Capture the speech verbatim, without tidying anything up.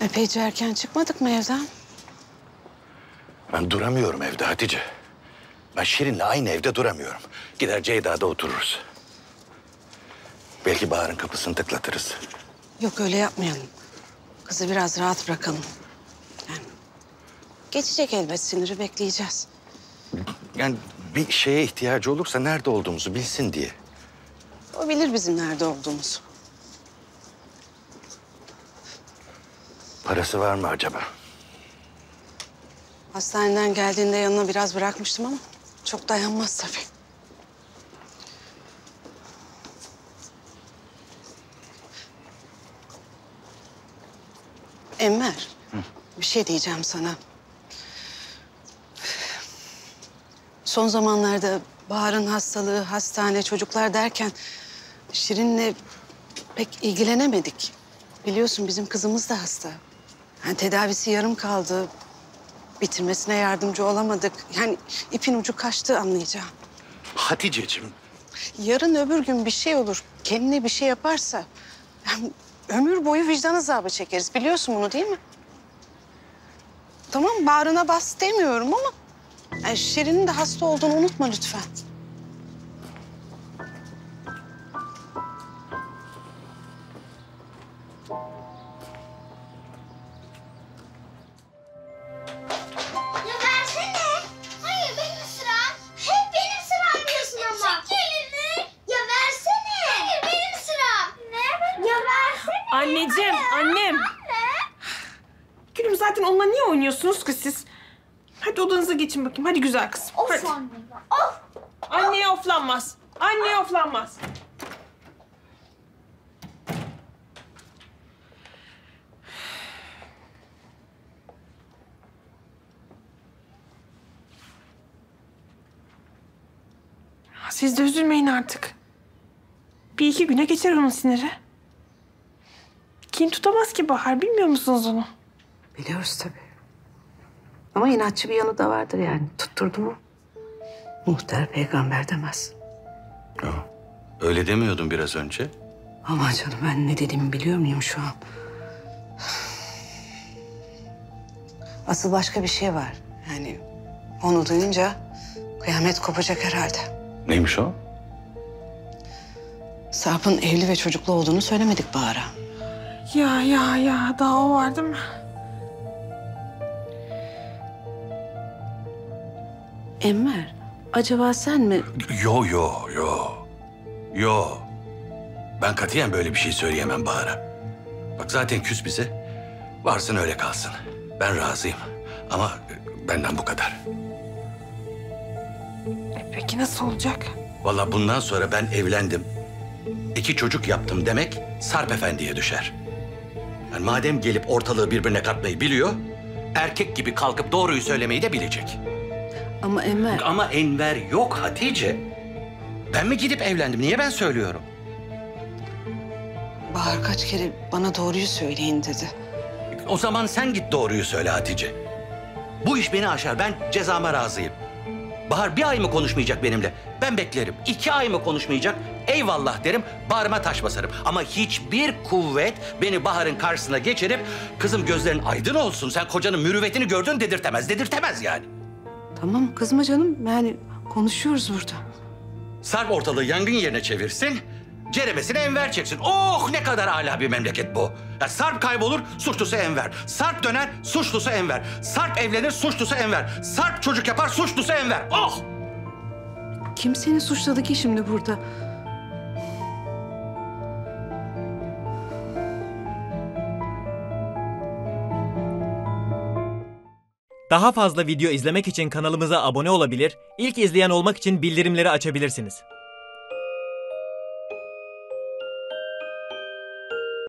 Epeyce erken çıkmadık mı evden? Ben duramıyorum evde Hatice. Ben Şirin'le aynı evde duramıyorum. Gider Ceyda'da otururuz. Belki Bahar'ın kapısını tıklatırız. Yok, öyle yapmayalım. Kızı biraz rahat bırakalım. Yani geçecek elbet, siniri bekleyeceğiz. Yani bir şeye ihtiyacı olursa nerede olduğumuzu bilsin diye. O bilir bizim nerede olduğumuzu. Parası var mı acaba? Hastaneden geldiğinde yanına biraz bırakmıştım ama çok dayanmaz tabii. Enver, hı, bir şey diyeceğim sana. Son zamanlarda Bahar'ın hastalığı, hastane, çocuklar derken Şirin'le pek ilgilenemedik. Biliyorsun bizim kızımız da hasta. Yani tedavisi yarım kaldı. Bitirmesine yardımcı olamadık. Yani ipin ucu kaçtı, anlayacağım. Haticeciğim. Yarın öbür gün bir şey olur. Kendine bir şey yaparsa yani ömür boyu vicdan azabı çekeriz. Biliyorsun bunu değil mi? Tamam, bağrına bas demiyorum ama yani Şirin'in de hasta olduğunu unutma lütfen. Anneciğim, annem. Gülüm, zaten onunla niye oynuyorsunuz ki siz? Hadi odanıza geçin bakayım. Hadi güzel kızım. Of hadi. Anne. Of. Anneye of. Oflanmaz. Anneye of. Oflanmaz. Siz de üzülmeyin artık. Bir iki güne geçer onun siniri. Kim tutamaz ki Bahar, bilmiyor musunuz onu? Biliyoruz tabii. Ama inatçı bir yanı da vardır yani. Tutturdu mu muhtar peygamber demez. Ya, öyle demiyordun biraz önce. Aman canım, ben ne dediğimi biliyor muyum şu an? Asıl başka bir şey var. Yani onu duyunca kıyamet kopacak herhalde. Neymiş o? Sarp'ın evli ve çocuklu olduğunu söylemedik Bahar'a. Ya ya ya, daha o var değil mi? Emir, acaba sen mi? Yo yo yo. Yo. Ben katiyen böyle bir şey söyleyemem Bahar'a. Bak zaten küs bize. Varsın öyle kalsın. Ben razıyım. Ama benden bu kadar. E peki nasıl olacak? Vallahi bundan sonra ben evlendim, iki çocuk yaptım demek Sarp Efendi'ye düşer. Yani madem gelip ortalığı birbirine katmayı biliyor, erkek gibi kalkıp doğruyu söylemeyi de bilecek. Ama Enver... Ama Enver yok Hatice. Ben mi gidip evlendim? Niye ben söylüyorum? Bahar kaç kere bana doğruyu söyleyin dedi. O zaman sen git doğruyu söyle Hatice. Bu iş beni aşar. Ben cezama razıyım. Bahar bir ay mı konuşmayacak benimle? Ben beklerim. İki ay mı konuşmayacak? Eyvallah derim, bağrıma taş basarım. Ama hiçbir kuvvet beni Bahar'ın karşısına geçirip kızım gözlerin aydın olsun, sen kocanın mürüvvetini gördün dedirtemez. Dedirtemez yani. Tamam, kızma canım. Yani konuşuyoruz burada. Sarp ortalığı yangın yerine çevirsin, ceremesine Enver çeksin. Oh, ne kadar âlâ bir memleket bu. Ya Sarp kaybolur, suçlusu Enver. Sarp döner, suçlusu Enver. Sarp evlenir, suçlusu Enver. Sarp çocuk yapar, suçlusu Enver. Oh! Kim seni suçladı ki şimdi burada? Daha fazla video izlemek için kanalımıza abone olabilir, ilk izleyen olmak için bildirimleri açabilirsiniz.